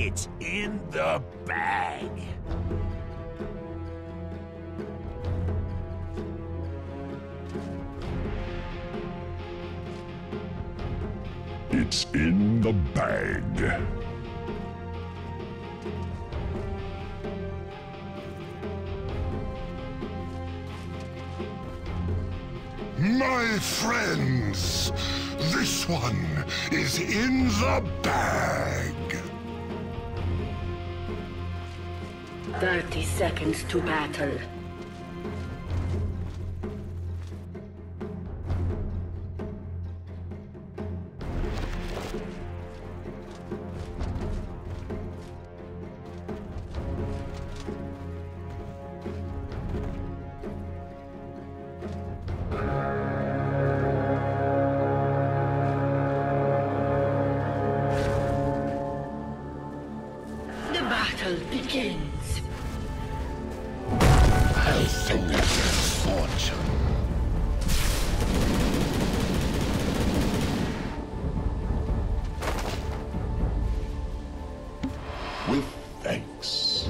It's in the bag. It's in the bag. My friends, this one is in the bag. 30 seconds to battle. Begins. I'll send you fortune. With thanks.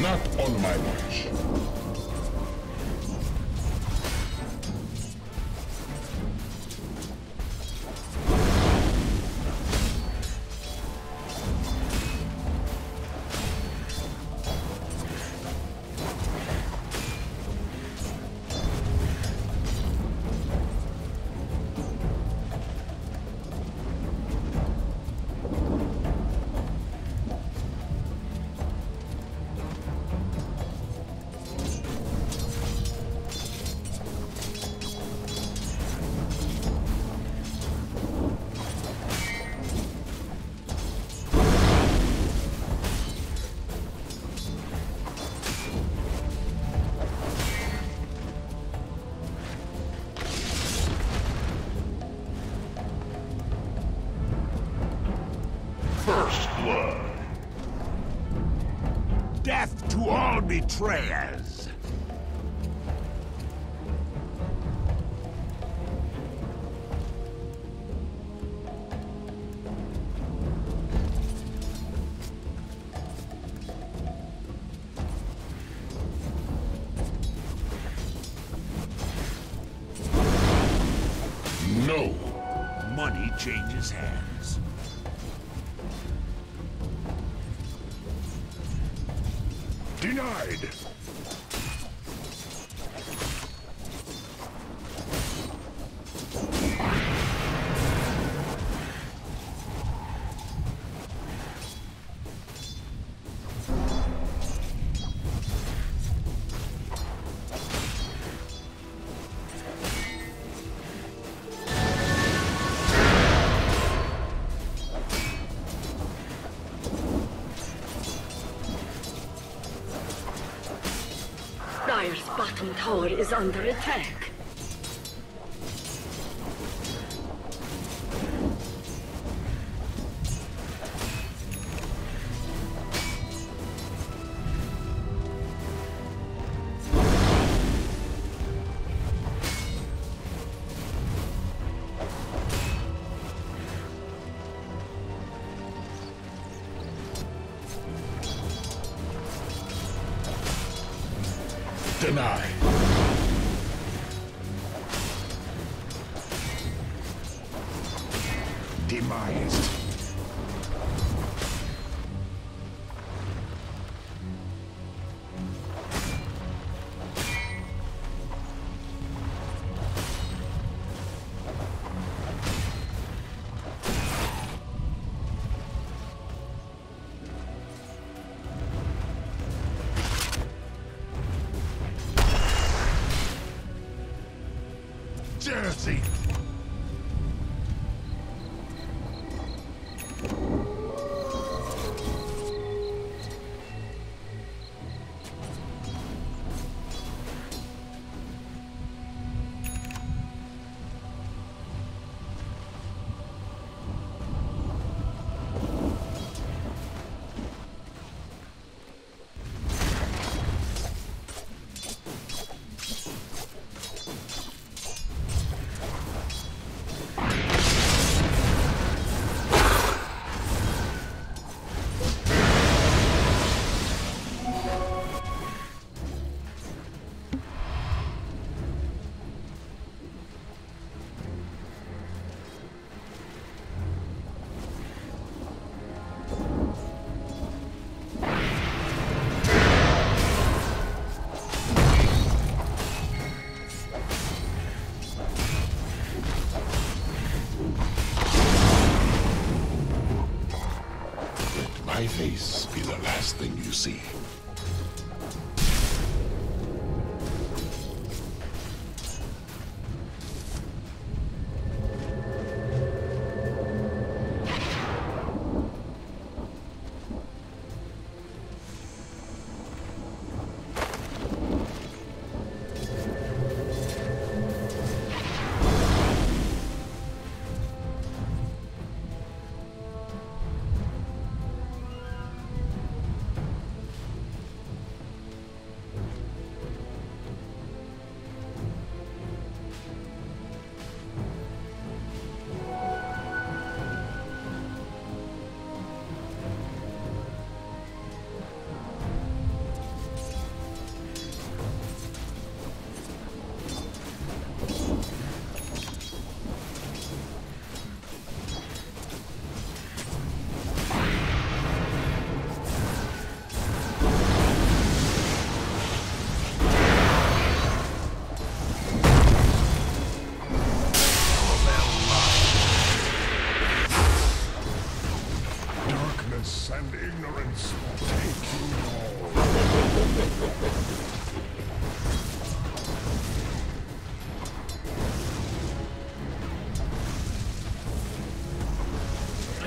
Not on my watch. First blood. Death to all betrayers. No. Money changes hands. Denied! Dire's bottom tower is under attack. Denied. Demised. my face be the last thing you see.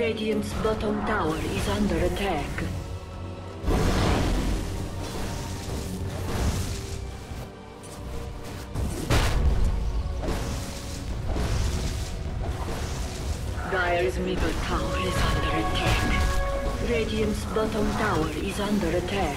Radiant's bottom tower is under attack. Dire's middle tower is under attack. Radiant's bottom tower is under attack.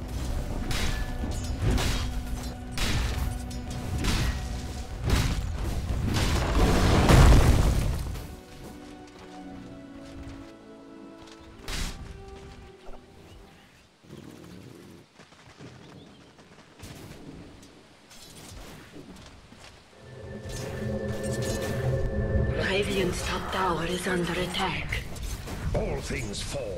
Radiant's top tower is under attack. All things fall.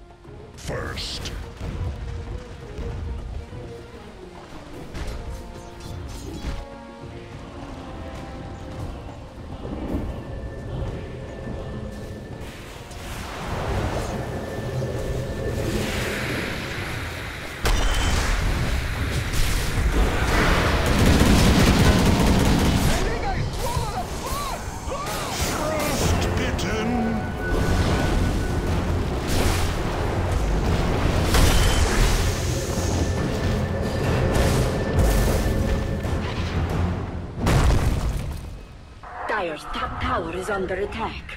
First. Dire's top tower is under attack.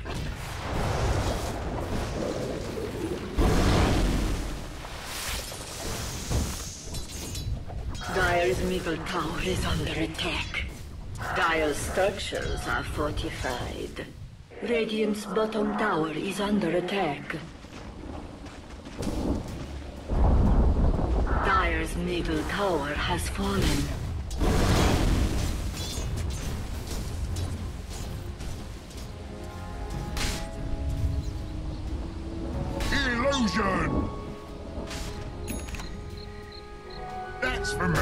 Dire's middle tower is under attack. Dire's structures are fortified. Radiant's bottom tower is under attack. Dire's middle tower has fallen. That's for me.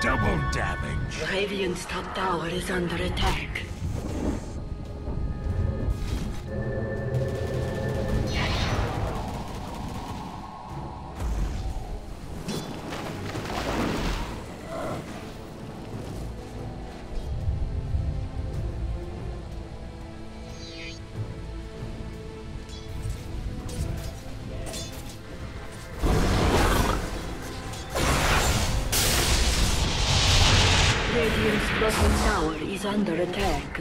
Double damage. Radiant's top tower is under attack. Radiant's bottom tower is under attack.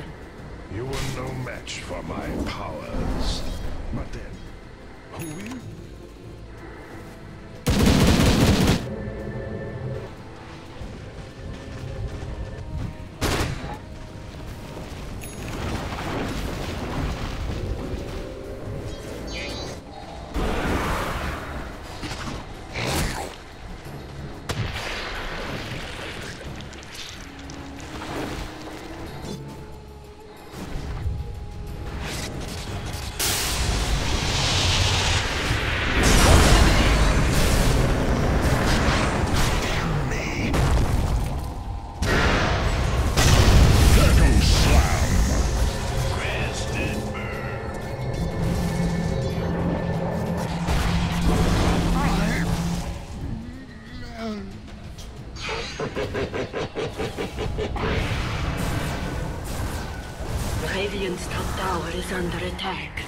You are no match for my powers. But then, who will? Radiant's top tower is under attack.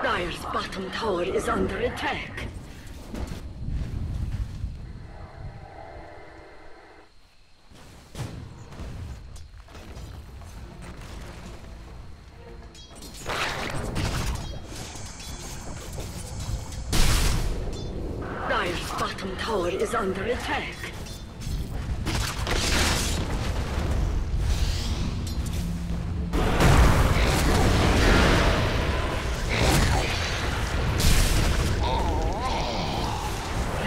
Dire's bottom tower is under attack. Dire's bottom tower is under attack.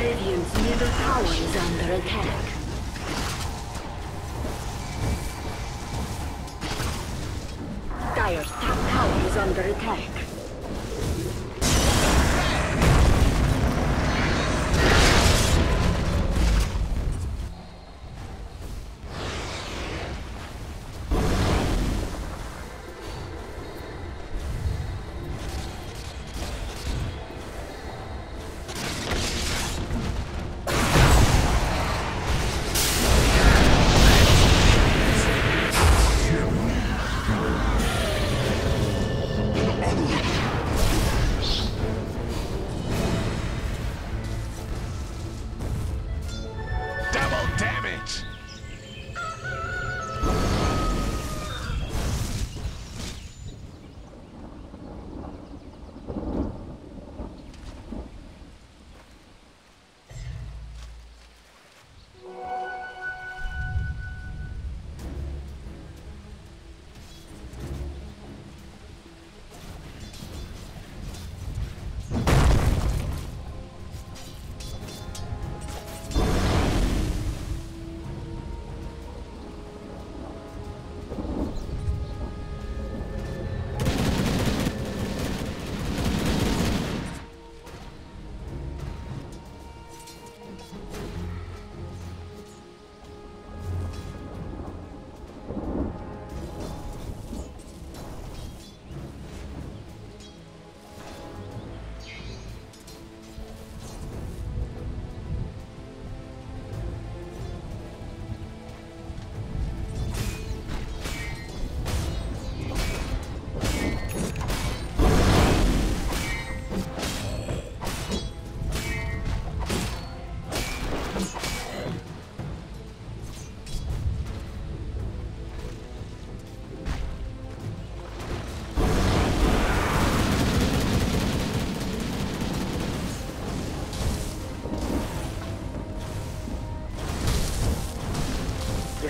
Radiant's middle tower is under attack. Dire's top tower is under attack.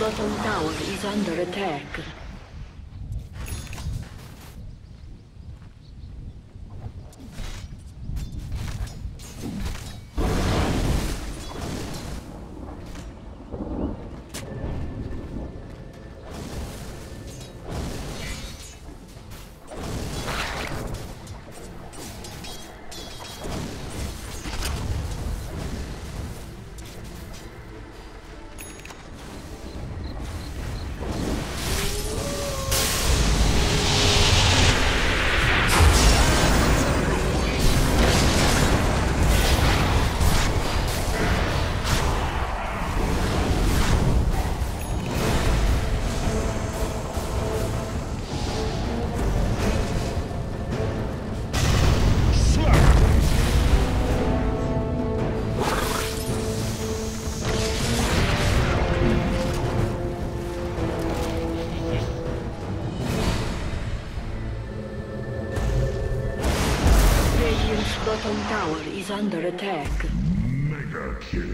Bottom tower is under attack. Bottom tower is under attack. Mega kill.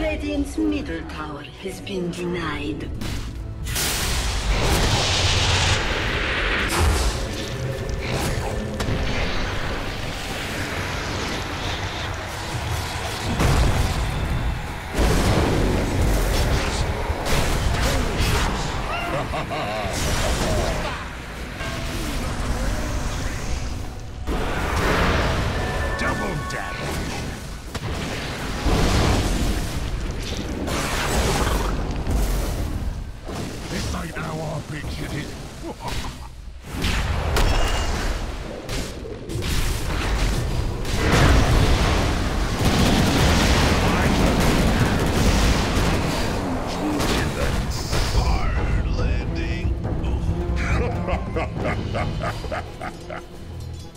Radiant's middle tower has been denied. Double death.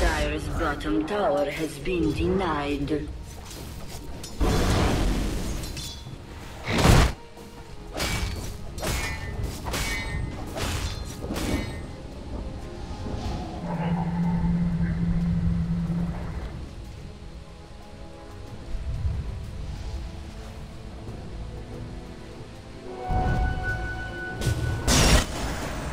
Dire's bottom tower has been denied. Is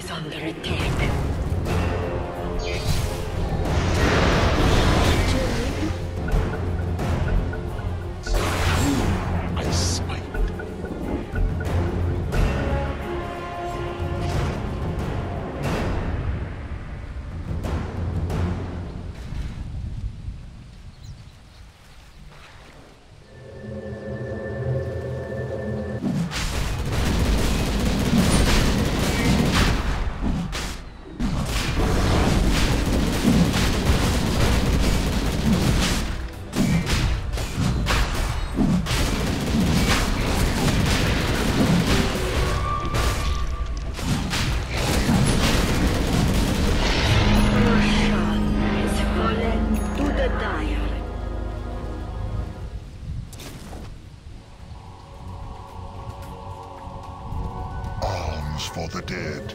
under attack. I spiked. For the dead.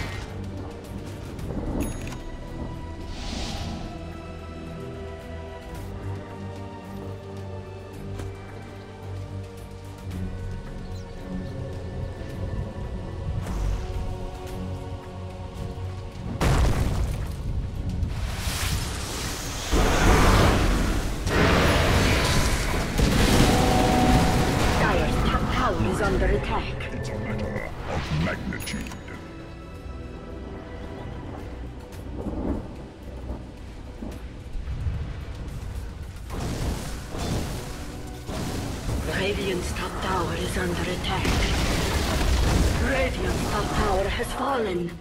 Under attack. It's a matter of magnitude. Radiant's top tower is under attack. Radiant's top tower has fallen.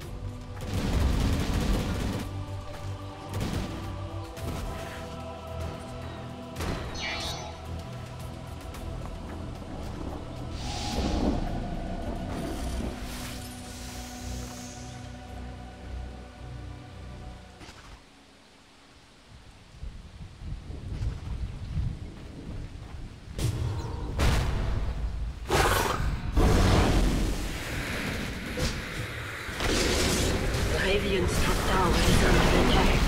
Radiant's top tower is under attack.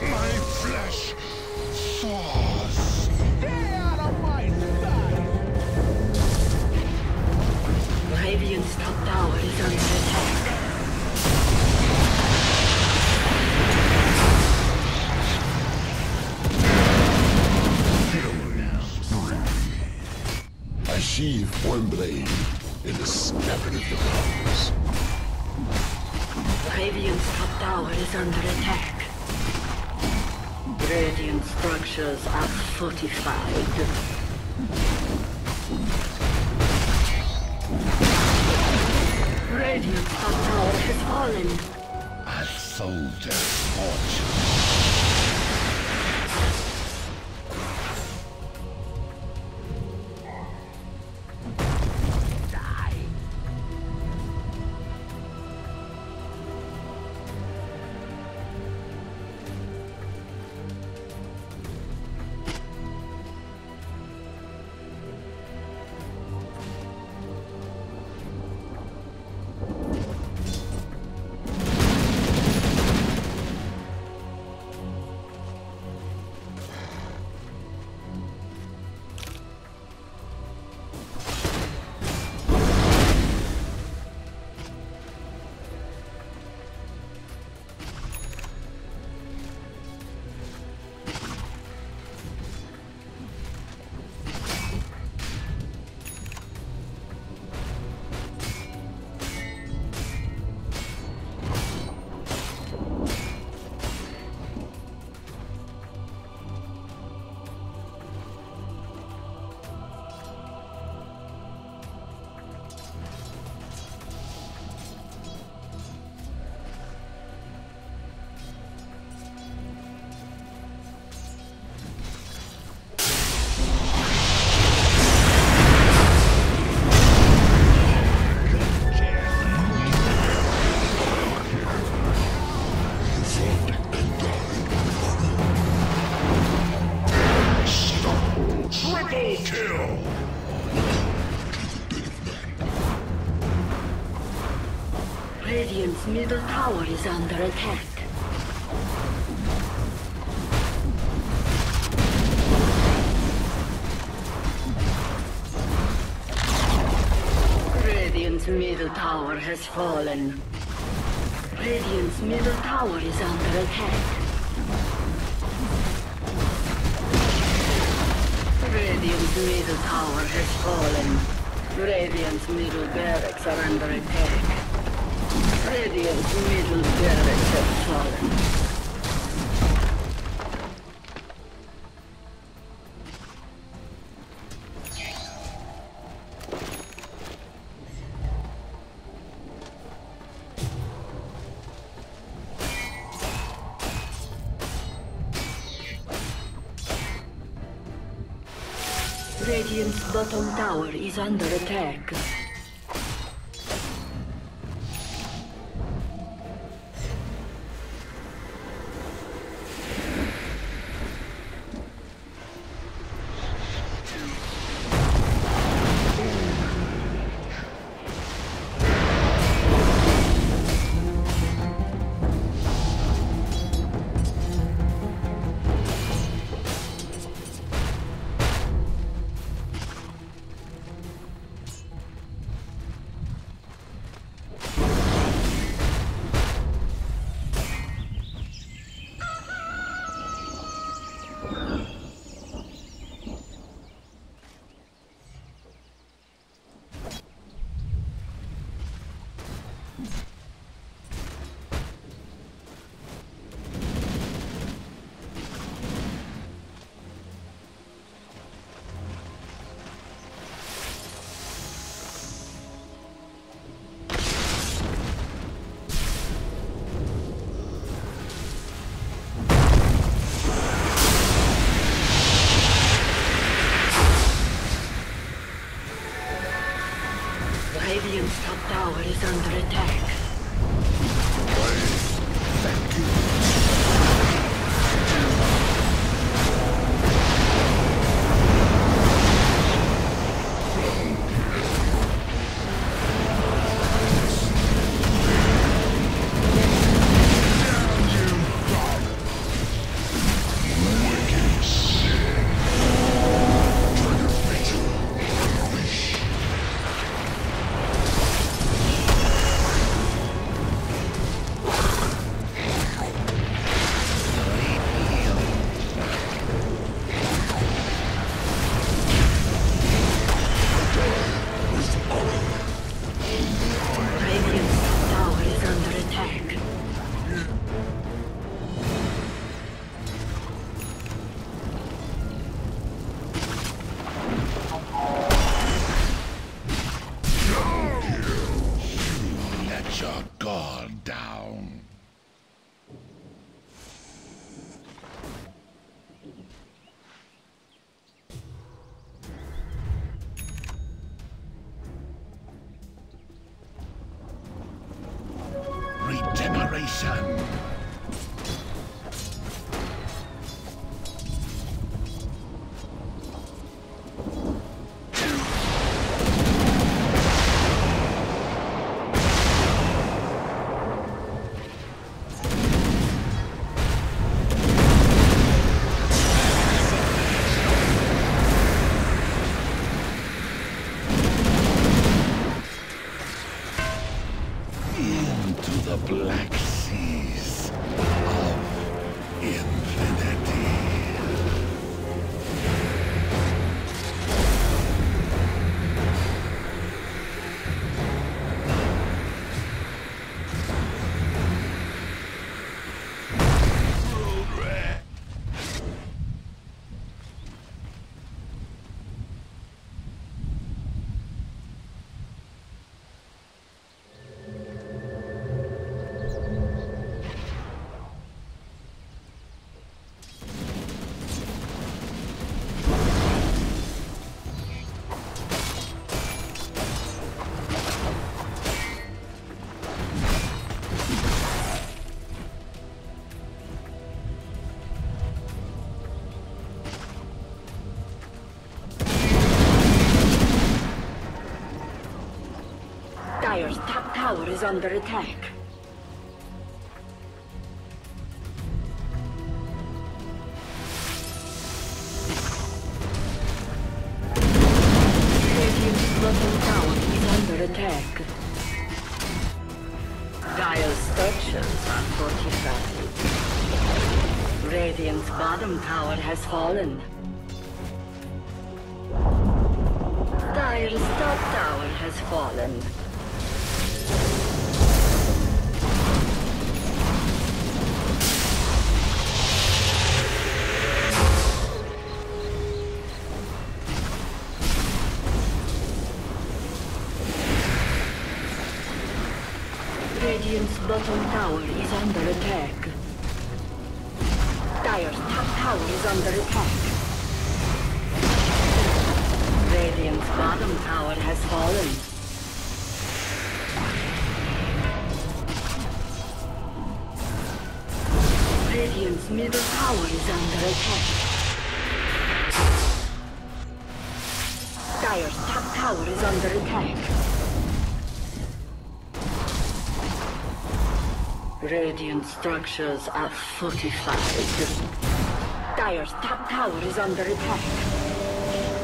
My flesh soars. Stay out of my sight! Radiant's top tower is under attack. I sheathe one blade in the scabbard of the powers. Radiant's top tower is under attack. Radiant structures are fortified. Radiant's top tower has fallen. I've sold their fortune. Radiant's middle tower is under attack. Radiant's middle tower has fallen. Radiant's middle tower is under attack. Radiant's middle tower has fallen. Radiant's middle barracks are under attack. Radiant's middle barracks have fallen. Radiant's bottom tower is under attack. Radiant's top tower is under attack. Thank you. down. Regeneration. Dire's top tower is under attack. Radiant's bottom tower is under attack. Dire's structures are fortified. Radiant's bottom tower has fallen. Dire's top tower has fallen. Radiant's bottom tower is under attack. Dire's top tower is under attack. Radiant's bottom tower has fallen. Radiant's middle tower is under attack. Dire's top tower is under attack. Radiant structures are fortified. Dire's top tower is under attack.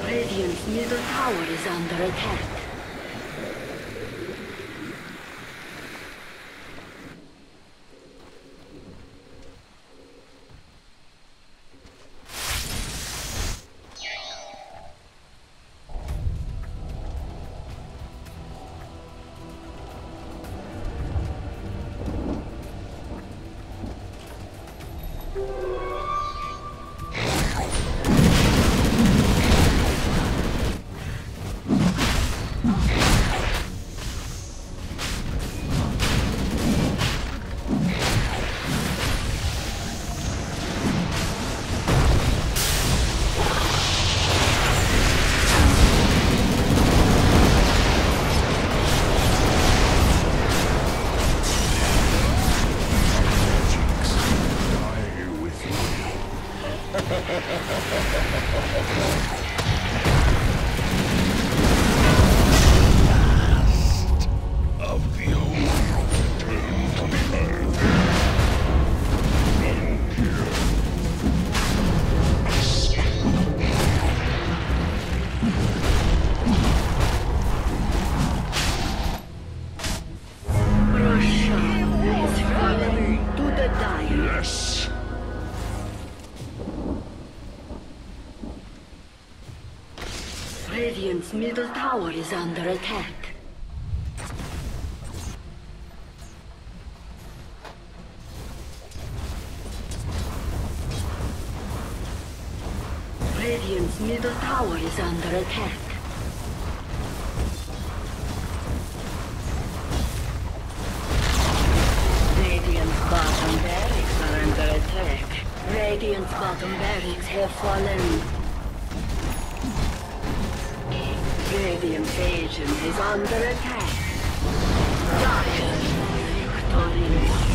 Radiant's middle tower is under attack. Radiant's middle tower is under attack. Radiant's middle tower is under attack. Radiant's bottom barracks have fallen. Radiant's agent is under attack. Dire victorious.